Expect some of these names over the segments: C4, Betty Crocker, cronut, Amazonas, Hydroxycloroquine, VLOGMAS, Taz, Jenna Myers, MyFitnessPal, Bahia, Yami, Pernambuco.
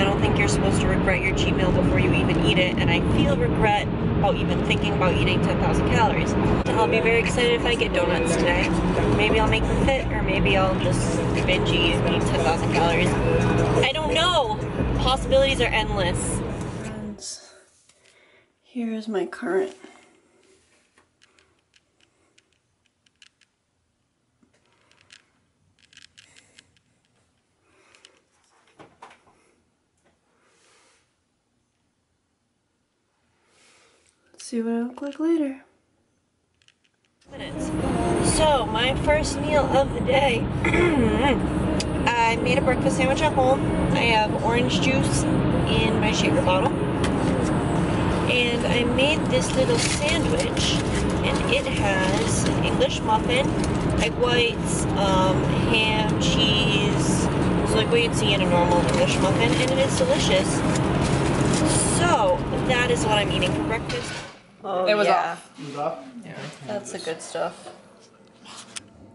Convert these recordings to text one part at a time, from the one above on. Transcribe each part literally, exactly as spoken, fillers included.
I don't think you're supposed to regret your cheat meal before you even eat it, and I feel regret about even thinking about eating ten thousand calories. I'll be very excited if I get donuts today. Maybe I'll make them fit, or maybe I'll just binge eat and eat ten thousand calories. I don't know! Possibilities are endless. Friends, here is my current. See what I look like later. So, my first meal of the day. I made a breakfast sandwich at home. I have orange juice in my shaker bottle. And I made this little sandwich. And it has an English muffin, egg whites, um, ham, cheese. So like what you'd see in a normal English muffin. And it is delicious. So, that is what I'm eating for breakfast. Oh, it was yeah. off. It was off? Yeah. That's the good stuff.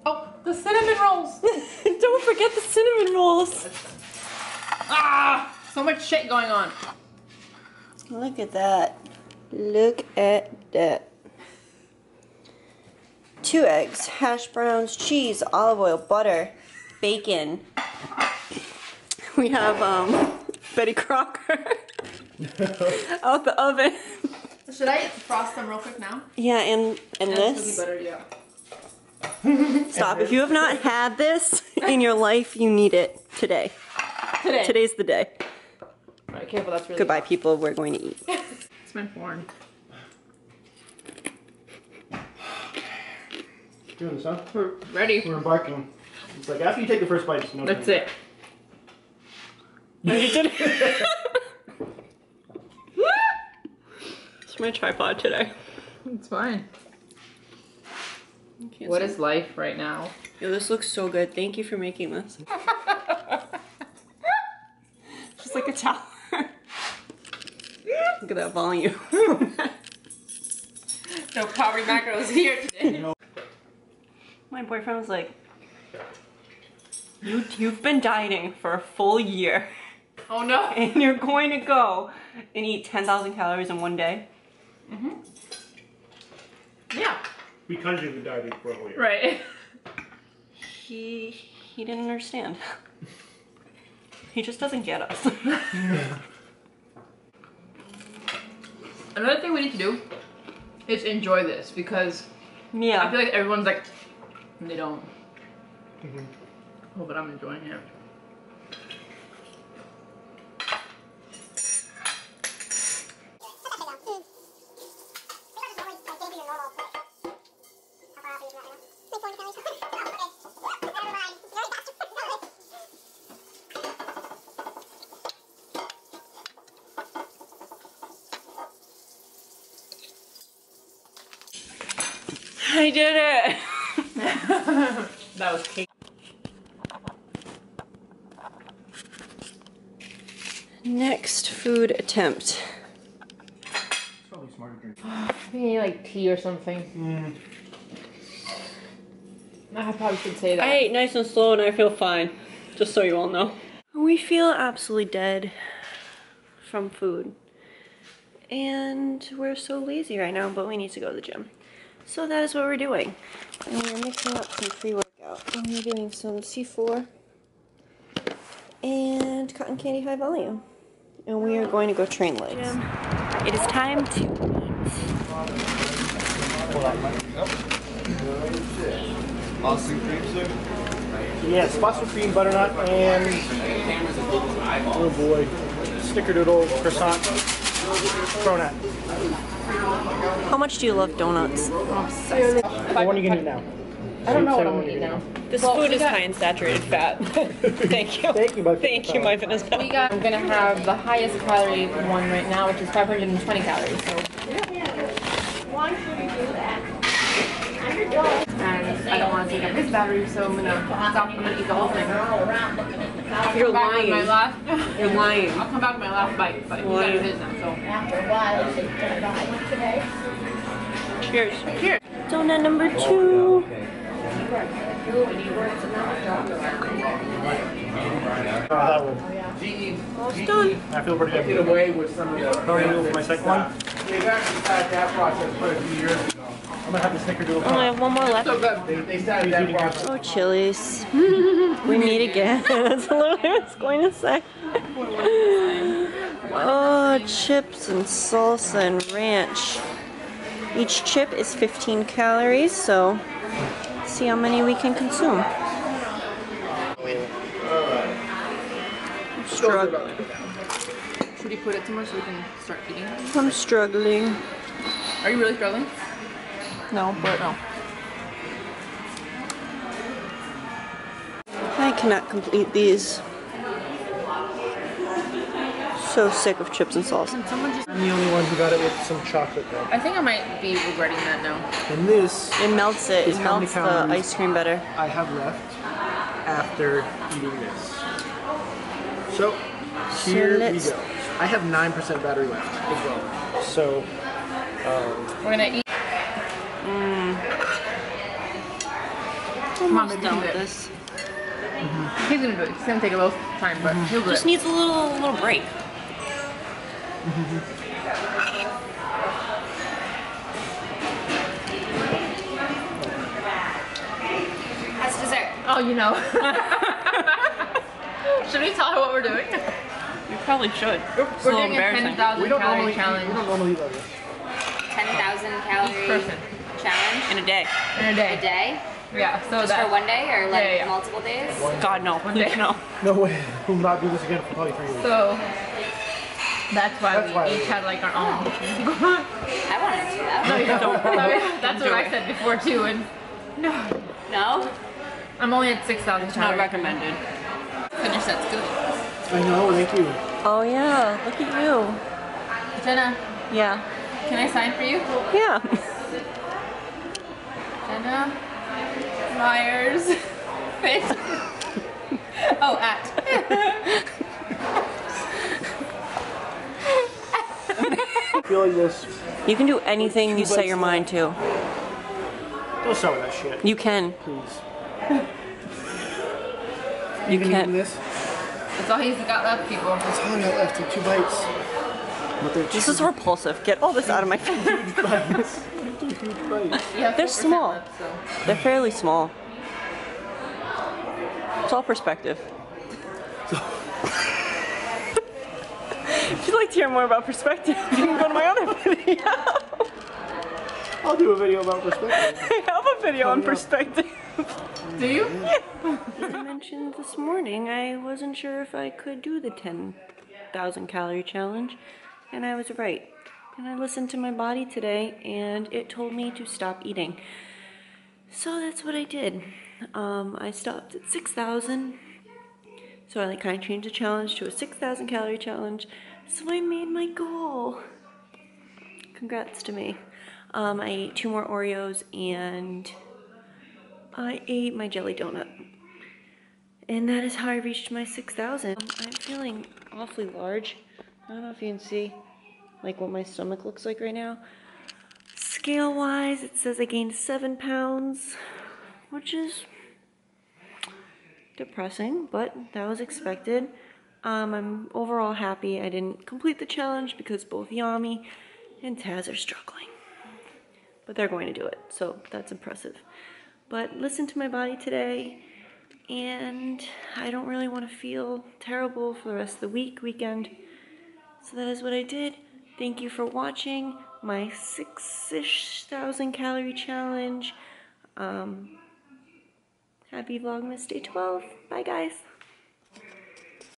Oh, the cinnamon rolls! Don't forget the cinnamon rolls! Ah! So much shit going on. Look at that. Look at that. Two eggs, hash browns, cheese, olive oil, butter, bacon. We have um, Betty Crocker out the oven. Should I frost them real quick now? Yeah, and, and, and this. Butter, yeah. Stop. If you have not had this in your life, you need it today. Today. Today's the day. All right, careful, that's really Goodbye, hot. people. We're going to eat. It's my porn. Doing this, huh? We're ready. We're embarking. It's like after you take the first bite, it's no That's time. it. I did it. It's my tripod today. It's fine. What see. is life right now? Yo, this looks so good. Thank you for making this. Just like a tower. Look at that volume. No poverty macros here today. No. My boyfriend was like, you, you've been dieting for a full year. Oh no. And you're going to go and eat ten thousand calories in one day? Mm-hmm. Yeah. Because you've been dieting for a whole year. Right. He, he didn't understand. He just doesn't get us. Yeah. Another thing we need to do is enjoy this, because yeah. I feel like everyone's like, they don't. Mm-hmm. Oh, but I'm enjoying it. I did it! That was cake. Next food attempt. It's probably smart to drink. We need like tea or something. Mm. I probably should say that. I ate nice and slow and I feel fine. Just so you all know. We feel absolutely dead from food. And we're so lazy right now, but we need to go to the gym. So that is what we're doing. And we're mixing up some pre-workout. And we're doing some C four and cotton candy high volume. And we are going to go train legs. It is time to eat. Boston cream soup? Yes, Boston cream, butternut, and oh boy, snickerdoodle, croissant, cronut. How much do you love donuts? Obsessed. What are you gonna eat now? I don't know what I'm gonna eat now. This well, food is got... high in saturated fat. Thank you. Thank you, my Thank you, my fitness pal. We got. I'm gonna have the highest calorie one right now, which is five hundred twenty calories. So. Why should we do that? And I don't want to take up his battery, so I'm gonna stop and eat the whole thing. You're lying. Last, You're lying. I'll come back with my last bite, but you guys did not, so. After a while, it's gonna die today. Cheers. Cheers. Donut number two. Almost done. I feel pretty good. Get away with some of the. How are you doing for my second one? They've actually started that process quite a few years ago. I'm gonna have the snickerdoodle. I only have one more left. Oh, Chili's. We meet again. That's literally what I was going to say. Oh, chips and salsa and ranch. Each chip is fifteen calories, so let's see how many we can consume. I'm struggling. Should we put it somewhere so we can start eating? I'm struggling. Are you really struggling? No, but no. I cannot complete these. So sick of chips and sauce. And just I'm the only one who got it with some chocolate though. I think I might be regretting that now. And this It melts it. It melts the ice cream better. I have left after eating this. So here so we go. I have nine percent battery left as well. So um, we're gonna eat. Mm. I'm almost done with this. Mm-hmm. He's gonna do it. It's gonna take a little time, but mm-hmm. he'll do it. Just needs a little little break. Mm-hmm. That's dessert. Oh, you know. Should we tell her what we're doing? You probably should. We're, it's we're a little doing embarrassing. a ten thousand calorie challenge. We don't normally eat like this. ten thousand calorie challenge? In a day. In a day. A day? Yeah. So Just that. for one day or like yeah, yeah. multiple days? God, no. One day, no. No way. We'll not do this again for probably three years. So. That's why that's we why each had like our own. I wanted to do that. No, you don't. That's what I said before too. And no, no. I'm only at six thousand. It's not recommended. Finish that's good. I know. Thank you. Oh yeah. Look at you, Jenna. Yeah. Can I sign for you? Yeah. Jenna Myers. oh, at. This. You can do anything you set your mind to. Don't start with that shit. You can. Please. you you can. This? That's all he's got left, people. That's all I got left in two bites. But they're this is repulsive. Get all this out of my face. They're small. Left, so. They're fairly small. It's all perspective. If you'd like to hear more about perspective, you can go to my other video. I'll do a video about perspective. I have a video oh, on no. perspective. Do you? Yeah. As I mentioned this morning, I wasn't sure if I could do the ten thousand calorie challenge, and I was right. And I listened to my body today, and it told me to stop eating. So that's what I did. Um, I stopped at six thousand. So I like kind of changed the challenge to a six thousand calorie challenge. So I made my goal. Congrats to me. Um, I ate two more Oreos and I ate my jelly donut. And that is how I reached my six thousand. I'm feeling awfully large. I don't know if you can see like what my stomach looks like right now. Scale wise, it says I gained seven pounds, which is depressing, but that was expected. Um, I'm overall happy I didn't complete the challenge because both Yami and Taz are struggling. But they're going to do it, so that's impressive. But listen to my body today, and I don't really want to feel terrible for the rest of the week, weekend. So that is what I did. Thank you for watching my six-ish thousand calorie challenge. Um, Happy Vlogmas Day twelve. Bye, guys.